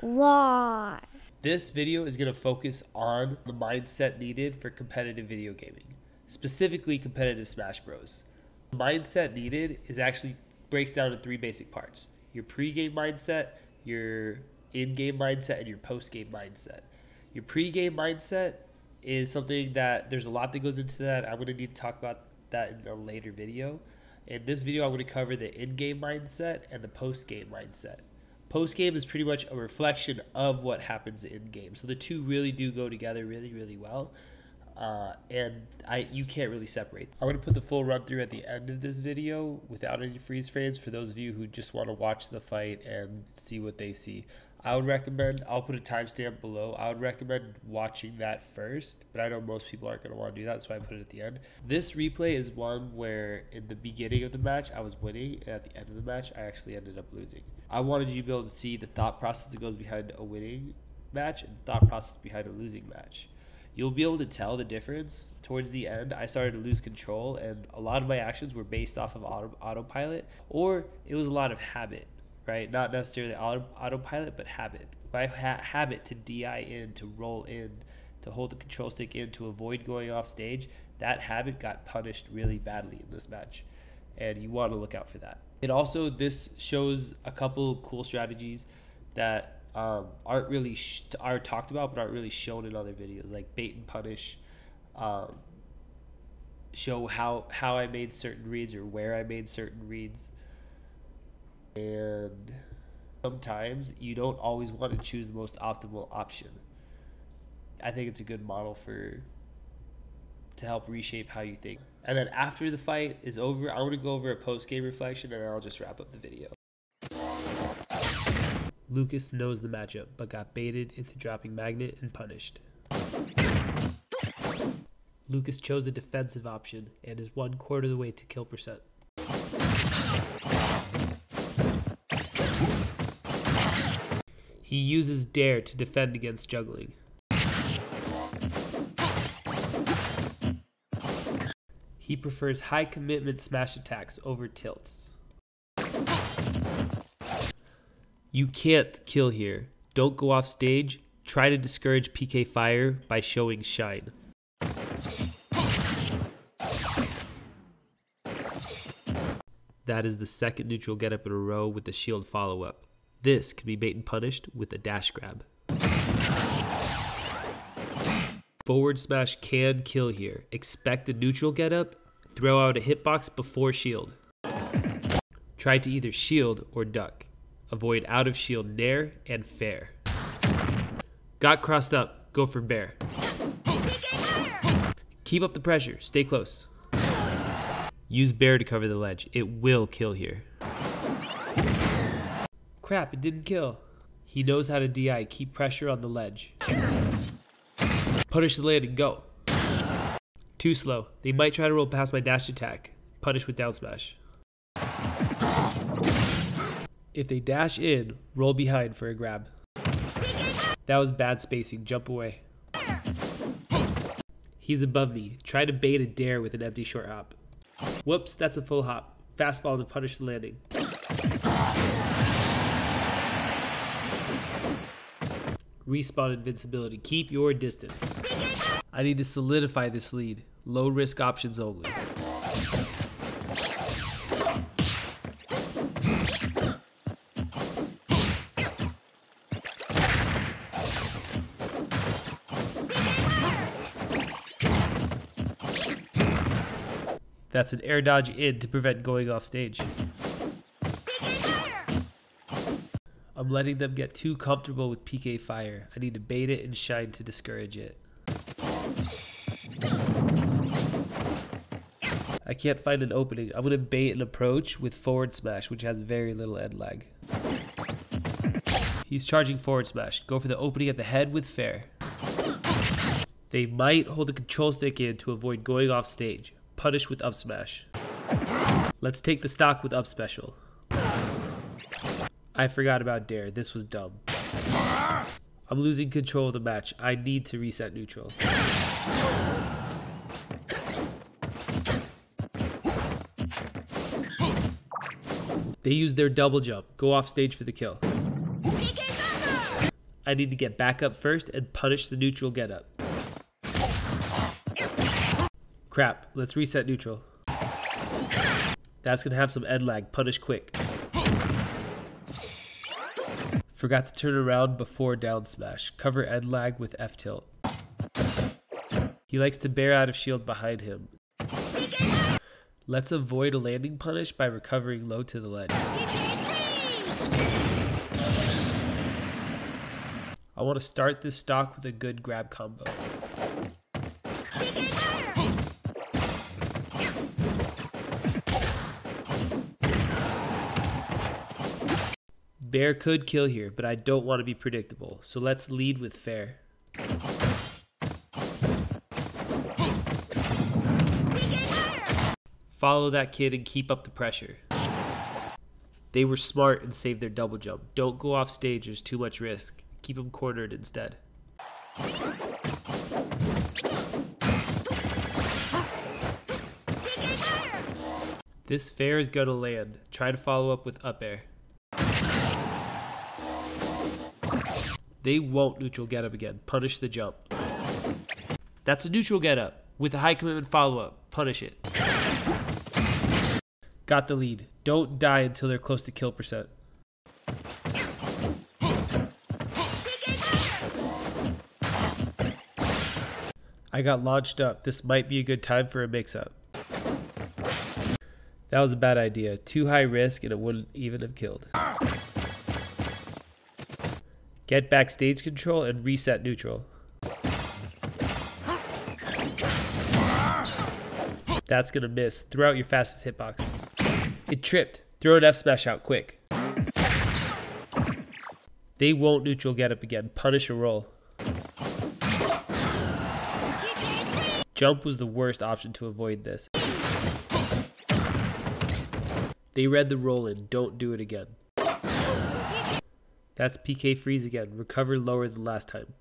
Why? This video is going to focus on the mindset needed for competitive video gaming, specifically competitive Smash Bros. The mindset needed is actually breaks down into three basic parts: your pre-game mindset, your in-game mindset, and your post-game mindset. Your pre-game mindset is something that there's a lot that goes into that. I'm going to need to talk about that in a later video. In this video, I'm going to cover the in-game mindset and the post-game mindset. Post-game is pretty much a reflection of what happens in-game. So the two really do go together really, really well. You can't really separate them. I'm going to put the full run through at the end of this video without any freeze frames for those of you who just want to watch the fight and see what they see. I would recommend, I'll put a timestamp below, I would recommend watching that first, but I know most people aren't going to want to do that, so I put it at the end. This replay is one where in the beginning of the match I was winning, and at the end of the match I actually ended up losing. I wanted you to be able to see the thought process that goes behind a winning match and the thought process behind a losing match. You'll be able to tell the difference. Towards the end, I started to lose control, and a lot of my actions were based off of autopilot, or it was a lot of habit, right? Not necessarily autopilot, but habit. My habit to DI in, to roll in, to hold the control stick in, to avoid going off stage, that habit got punished really badly in this match, and you want to look out for that. It also, this shows a couple cool strategies that aren't really are talked about but aren't really shown in other videos, like bait and punish. Show how I made certain reads or where I made certain reads, and sometimes you don't always want to choose the most optimal option. I think it's a good model to help reshape how you think. And then after the fight is over, I'm going to go over a post-game reflection and I'll just wrap up the video. Lucas knows the matchup, but got baited into dropping Magnet and punished. Lucas chose a defensive option and is 1/4 of the way to kill percent. He uses Dair to defend against juggling. He prefers high commitment smash attacks over tilts. You can't kill here. Don't go off stage. Try to discourage PK fire by showing Shine. That is the second neutral getup in a row with the shield follow-up. This can be bait and punished with a dash grab. Forward smash can kill here. Expect a neutral getup. Throw out a hitbox before shield. Try to either shield or duck. Avoid out of shield nair and fair. Got crossed up, go for bair. Keep up the pressure, stay close. Use bair to cover the ledge, it will kill here. Crap, it didn't kill. He knows how to DI, keep pressure on the ledge. Punish the land and go. Too slow, they might try to roll past my dash attack. Punish with down smash. If they dash in, roll behind for a grab. That was bad spacing, jump away. He's above me, try to bait a Dair with an empty short hop. Whoops, that's a full hop. Fast fall to punish the landing. Respawn invincibility, keep your distance. I need to solidify this lead, low risk options only. That's an air dodge in to prevent going off stage. I'm letting them get too comfortable with PK fire. I need to bait it and Shine to discourage it. I can't find an opening. I'm going to bait an approach with forward smash, which has very little end lag. He's charging forward smash. Go for the opening at the head with fair. They might hold the control stick in to avoid going off stage. Punish with up smash. Let's take the stock with up special. I forgot about Dair. This was dumb. I'm losing control of the match. I need to reset neutral. They use their double jump. Go off stage for the kill. I need to get back up first and punish the neutral get up. Crap, let's reset neutral. That's gonna have some end lag, punish quick. Forgot to turn around before down smash, cover end lag with F tilt. He likes to bair out of shield behind him. Let's avoid a landing punish by recovering low to the ledge. I want to start this stock with a good grab combo. Bair could kill here, but I don't want to be predictable, so let's lead with fair. Follow that kid and keep up the pressure. They were smart and saved their double jump. Don't go off stage, there's too much risk. Keep them cornered instead. This fair is gonna land. Try to follow up with up air. They won't neutral get up again. Punish the jump. That's a neutral get up with a high commitment follow up. Punish it. Got the lead. Don't die until they're close to kill percent. I got launched up. This might be a good time for a mix up. That was a bad idea. Too high risk and it wouldn't even have killed. Get back stage control and reset neutral. That's gonna miss. Throw out your fastest hitbox. It tripped. Throw an F smash out quick. They won't neutral get up again. Punish a roll. Jump was the worst option to avoid this. They read the roll in. Don't do it again. That's PK freeze again. Recover lower than last time.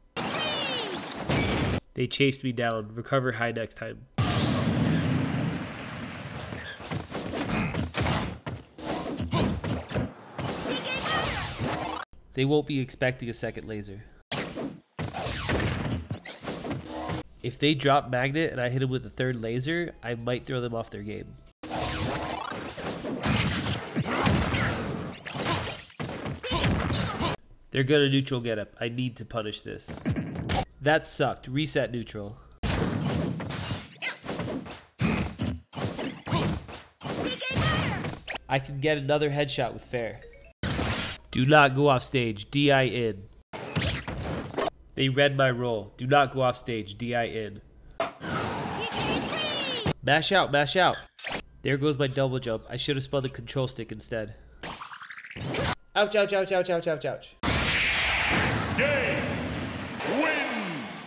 They chased me down. Recover high next time. They won't be expecting a second laser. If they drop Magnet and I hit him with a third laser, I might throw them off their game. They're gonna neutral get up. I need to punish this. That sucked. Reset neutral. I can get another headshot with fair. Do not go off stage. DI in. They read my roll. Do not go off stage. DI in. Mash out, mash out. There goes my double jump. I should have spun the control stick instead. Ouch, ouch, ouch, ouch, ouch, ouch, ouch. Game wins.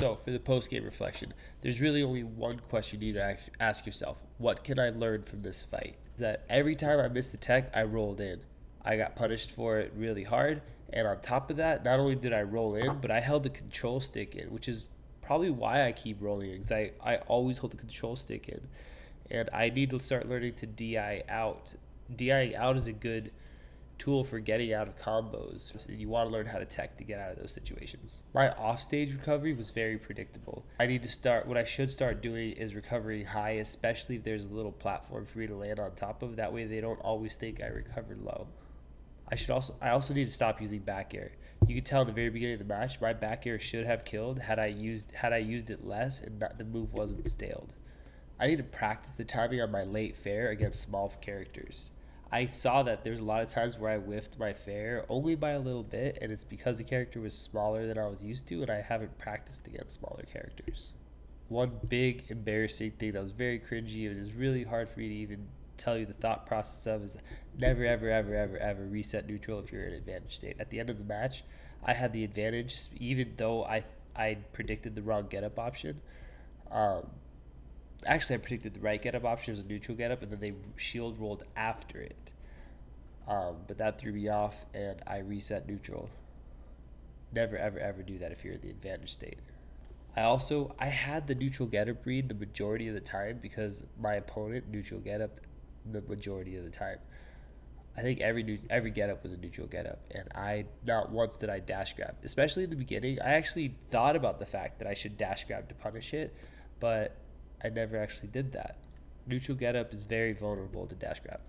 So for the post-game reflection, there's really only one question you need to ask yourself. What can I learn from this fight? That every time I missed the tech, I rolled in. I got punished for it really hard, and on top of that, not only did I roll in, but I held the control stick in, which is probably why I keep rolling in, because I always hold the control stick in. And I need to start learning to DI out. DIing out is a good tool for getting out of combos, and you want to learn how to tech to get out of those situations. My offstage recovery was very predictable. What I should start doing is recovering high, especially if there's a little platform for me to land on top of. That way they don't always think I recovered low. I also need to stop using back air. You can tell at the very beginning of the match, my back air should have killed had I used it less and the move wasn't staled. I need to practice the timing on my late fair against small characters. I saw that there's a lot of times where I whiffed my fair only by a little bit, and it's because the character was smaller than I was used to, and I haven't practiced against smaller characters. One big embarrassing thing that was very cringy and is really hard for me to even tell you the thought process of is never ever ever ever ever reset neutral if you're in an advantage state. At the end of the match, I had the advantage even though I predicted the wrong getup option. Actually, I predicted the right getup option was a neutral getup, and then they shield rolled after it. But that threw me off, and I reset neutral. Never, ever, ever do that if you're in the advantage state. I had the neutral getup read the majority of the time because my opponent neutral getup the majority of the time. I think every getup was a neutral getup, and I not once did I dash grab. Especially in the beginning, I actually thought about the fact that I should dash grab to punish it, but I never actually did that. Neutral getup is very vulnerable to dash grab.